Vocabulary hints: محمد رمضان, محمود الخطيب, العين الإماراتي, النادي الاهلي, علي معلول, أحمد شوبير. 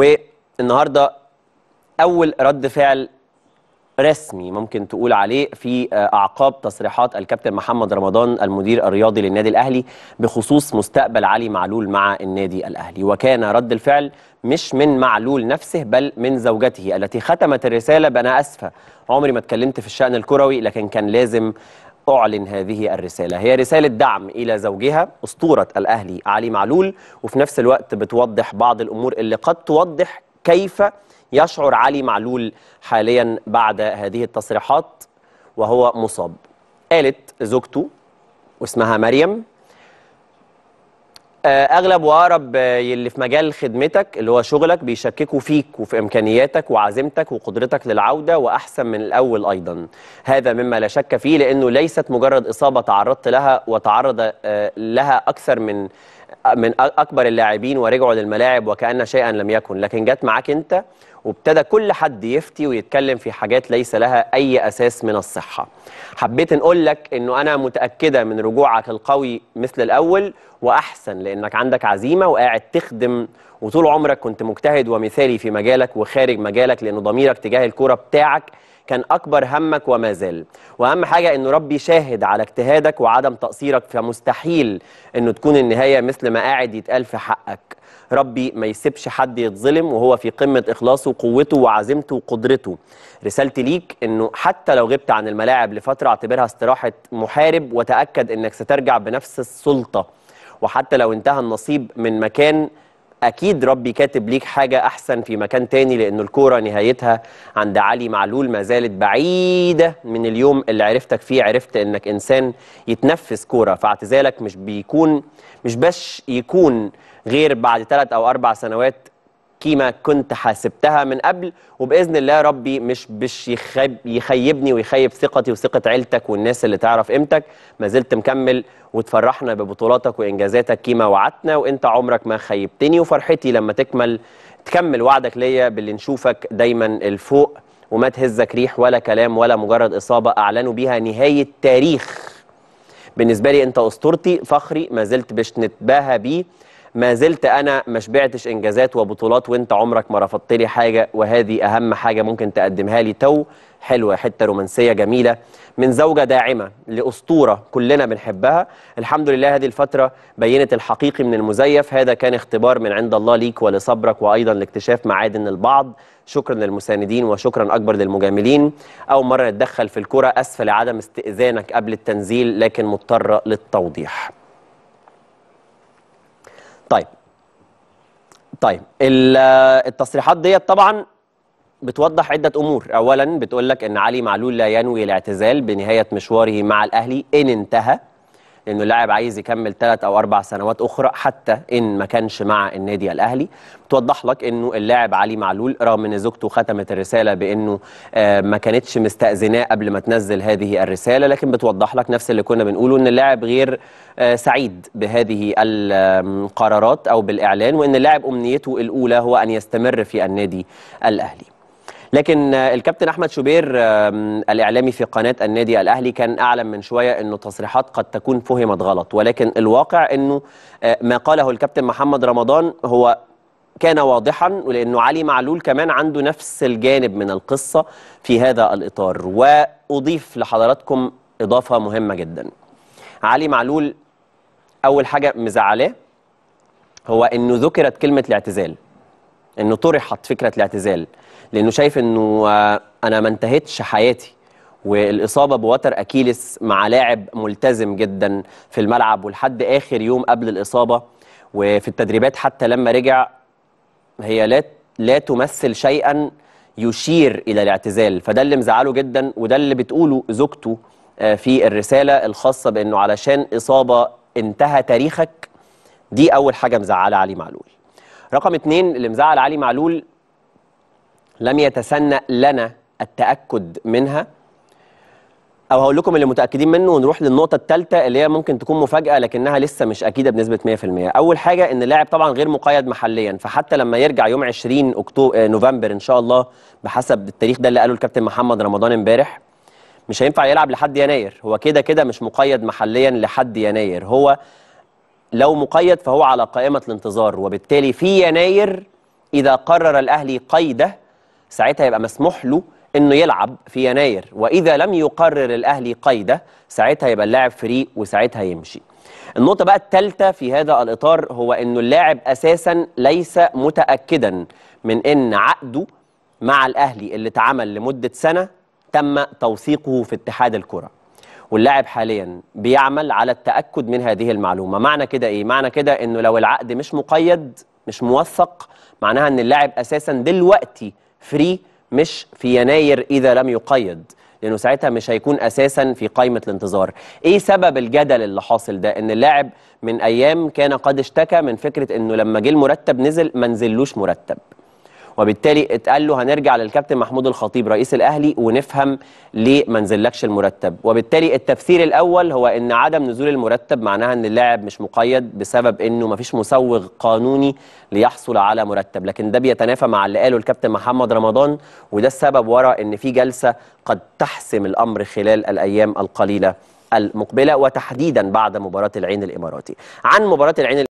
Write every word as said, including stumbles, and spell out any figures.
والنهارده أول رد فعل رسمي ممكن تقول عليه في أعقاب تصريحات الكابتن محمد رمضان المدير الرياضي للنادي الأهلي بخصوص مستقبل علي معلول مع النادي الأهلي، وكان رد الفعل مش من معلول نفسه بل من زوجته التي ختمت الرسالة بأنا أسفة عمري ما اتكلمت في الشأن الكروي لكن كان لازم أعلن هذه الرسالة. هي رسالة دعم إلى زوجها أسطورة الأهلي علي معلول، وفي نفس الوقت بتوضح بعض الأمور اللي قد توضح كيف يشعر علي معلول حاليا بعد هذه التصريحات وهو مصاب. قالت زوجته واسمها مريم: أغلب وأقرب اللي في مجال خدمتك اللي هو شغلك بيشككوا فيك وفي إمكانياتك وعزيمتك وقدرتك للعودة وأحسن من الأول أيضا. هذا مما لا شك فيه لأنه ليست مجرد إصابة تعرضت لها وتعرض لها أكثر من من أكبر اللاعبين ورجعوا للملاعب وكأن شيئا لم يكن، لكن جت معاك أنت وابتدى كل حد يفتي ويتكلم في حاجات ليس لها أي أساس من الصحة. حبيت نقول لك أنه أنا متأكدة من رجوعك القوي مثل الأول وأحسن لأنك عندك عزيمة وقاعد تخدم وطول عمرك كنت مجتهد ومثالي في مجالك وخارج مجالك لأنه ضميرك تجاه الكرة بتاعك كان أكبر همك وما زال، وأهم حاجة أنه ربي شاهد على اجتهادك وعدم تقصيرك فمستحيل أنه تكون النهاية مثل ما قاعد يتقال في حقك. ربي ما يسيبش حد يتظلم وهو في قمة إخلاصه وقوته وعزيمته وقدرته. رسالتي ليك أنه حتى لو غبت عن الملاعب لفترة اعتبرها استراحة محارب وتأكد أنك سترجع بنفس السلطة، وحتى لو انتهى النصيب من مكان أكيد ربي كاتب ليك حاجة أحسن في مكان تاني لأن الكورة نهايتها عند علي معلول ما زالت بعيدة من اليوم اللي عرفتك فيه عرفت إنك إنسان يتنفس كورة. فاعتزالك مش بيكون مش باش يكون غير بعد ثلاث أو أربع سنوات كيما كنت حاسبتها من قبل، وبإذن الله ربي مش باش يخيب يخيبني ويخيب ثقتي وثقة عيلتك والناس اللي تعرف قيمتك. ما زلت مكمل وتفرحنا ببطولاتك وإنجازاتك كيما وعدتنا وإنت عمرك ما خيبتني، وفرحتي لما تكمل تكمل وعدك ليا باللي نشوفك دايما الفوق وما تهزك ريح ولا كلام ولا مجرد إصابة أعلنوا بيها نهاية تاريخ. بالنسبة لي أنت أسطورتي فخري ما زلت باش نتباهى بيه، ما زلت أنا ما شبعتش إنجازات وبطولات وأنت عمرك ما رفضت لي حاجة وهذه أهم حاجة ممكن تقدمها لي. تو حلوة حتة رومانسية جميلة من زوجة داعمة لأسطورة كلنا بنحبها. الحمد لله هذه الفترة بينت الحقيقي من المزيف، هذا كان اختبار من عند الله ليك ولصبرك وأيضا لاكتشاف معادن البعض. شكرا للمساندين وشكرا أكبر للمجاملين. أول مرة نتدخل في الكرة، أسفة لعدم استئذانك قبل التنزيل لكن مضطرة للتوضيح. طيب طيب التصريحات دي طبعا بتوضح عدة أمور. أولا بتقول لك أن علي معلول لا ينوي الاعتزال بنهاية مشواره مع الأهلي إن انتهى، لأنه اللاعب عايز يكمل ثلاث أو أربع سنوات أخرى حتى إن ما كانش مع النادي الأهلي. بتوضح لك أنه اللاعب علي معلول رغم أن زوجته ختمت الرسالة بأنه ما كانتش مستأذناه قبل ما تنزل هذه الرسالة، لكن بتوضح لك نفس اللي كنا بنقوله أن اللاعب غير سعيد بهذه القرارات أو بالإعلان، وأن اللاعب أمنيته الأولى هو أن يستمر في النادي الأهلي. لكن الكابتن أحمد شوبير الإعلامي في قناة النادي الأهلي كان أعلم من شوية أنه تصريحات قد تكون فهمت غلط، ولكن الواقع أنه ما قاله الكابتن محمد رمضان هو كان واضحا، لأنه علي معلول كمان عنده نفس الجانب من القصة في هذا الإطار. وأضيف لحضراتكم إضافة مهمة جدا. علي معلول أول حاجة مزعلاه هو أنه ذكرت كلمة الاعتزال، أنه طرحت فكرة الاعتزال، لأنه شايف أنه أنا ما انتهتش حياتي والإصابة بوتر أكيلس مع لاعب ملتزم جدا في الملعب ولحد آخر يوم قبل الإصابة وفي التدريبات حتى لما رجع هي لا لا تمثل شيئا يشير إلى الاعتزال. فده اللي مزعله جدا، وده اللي بتقوله زوجته في الرسالة الخاصة بأنه علشان إصابة انتهى تاريخك. دي أول حاجة مزعلة علي معلول. رقم اتنين اللي مزعل علي معلول لم يتسنى لنا التأكد منها، أو هقول لكم اللي متأكدين منه ونروح للنقطة الثالثة اللي هي ممكن تكون مفاجأة لكنها لسه مش أكيدة بنسبة مية في المية. أول حاجة إن اللاعب طبعا غير مقيد محليا، فحتى لما يرجع يوم عشرين أكتوبر نوفمبر إن شاء الله بحسب التاريخ ده اللي قاله الكابتن محمد رمضان امبارح مش هينفع يلعب لحد يناير. هو كده كده مش مقيد محليا لحد يناير، هو لو مقيد فهو على قائمة الانتظار، وبالتالي في يناير إذا قرر الأهلي قيده ساعتها يبقى مسموح له إنه يلعب في يناير، وإذا لم يقرر الأهلي قيده ساعتها يبقى اللاعب فري وساعتها يمشي. النقطة بقى الثالثة في هذا الإطار هو إنه اللاعب أساسا ليس متأكدا من إن عقده مع الأهلي اللي اتعمل لمدة سنة تم توثيقه في اتحاد الكرة، واللاعب حاليا بيعمل على التأكد من هذه المعلومة. معنى كده إيه؟ معنى كده إنه لو العقد مش مقيد مش موثق معناها إن اللاعب أساسا دلوقتي فري مش في يناير إذا لم يقيد، لأنه ساعتها مش هيكون أساسا في قائمة الانتظار. إيه سبب الجدل اللي حاصل ده؟ إن اللاعب من أيام كان قد اشتكى من فكرة إنه لما جه المرتب نزل ما نزلوش مرتب، وبالتالي اتقال له هنرجع للكابتن محمود الخطيب رئيس الأهلي ونفهم ليه ما نزلكش المرتب. وبالتالي التفسير الأول هو إن عدم نزول المرتب معناها إن اللاعب مش مقيد بسبب إنه ما فيش مسوغ قانوني ليحصل على مرتب، لكن ده بيتنافى مع اللي قاله الكابتن محمد رمضان، وده السبب وراء إن في جلسة قد تحسم الأمر خلال الأيام القليلة المقبلة، وتحديدا بعد مباراة العين الإماراتي. عن مباراة العين